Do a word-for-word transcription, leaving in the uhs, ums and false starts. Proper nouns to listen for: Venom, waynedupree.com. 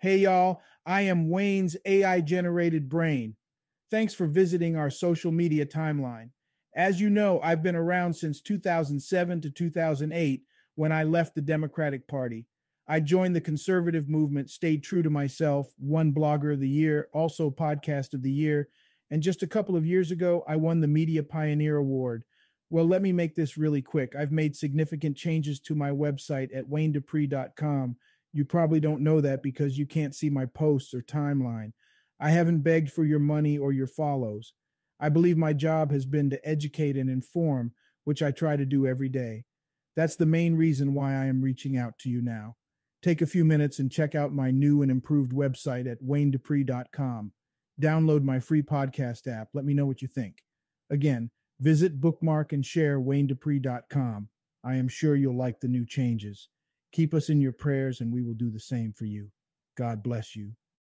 Hey y'all, I am Wayne's A I-generated brain. Thanks for visiting our social media timeline. As you know, I've been around since two thousand seven to two thousand eight when I left the Democratic Party. I joined the conservative movement, stayed true to myself, won Blogger of the Year, also Podcast of the Year, and just a couple of years ago, I won the Media Pioneer Award. Well, let me make this really quick. I've made significant changes to my website at wayne dupree dot com. You probably don't know that because you can't see my posts or timeline. I haven't begged for your money or your follows. I believe my job has been to educate and inform, which I try to do every day. That's the main reason why I am reaching out to you now. Take a few minutes and check out my new and improved website at wayne dupree dot com. Download my free podcast app. Let me know what you think. Again, visit, bookmark, and share wayne dupree dot com. I am sure you'll like the new changes. Keep us in your prayers, and we will do the same for you. God bless you.